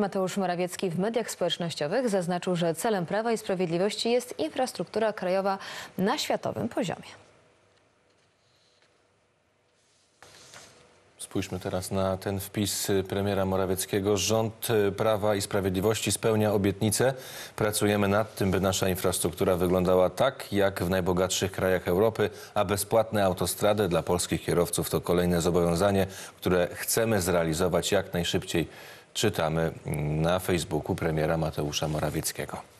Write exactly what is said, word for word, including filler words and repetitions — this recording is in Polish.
Mateusz Morawiecki w mediach społecznościowych zaznaczył, że celem Prawa i Sprawiedliwości jest infrastruktura krajowa na światowym poziomie. Spójrzmy teraz na ten wpis premiera Morawieckiego. Rząd Prawa i Sprawiedliwości spełnia obietnicę. Pracujemy nad tym, by nasza infrastruktura wyglądała tak, jak w najbogatszych krajach Europy, a bezpłatne autostrady dla polskich kierowców to kolejne zobowiązanie, które chcemy zrealizować jak najszybciej. Czytamy na Facebooku premiera Mateusza Morawieckiego.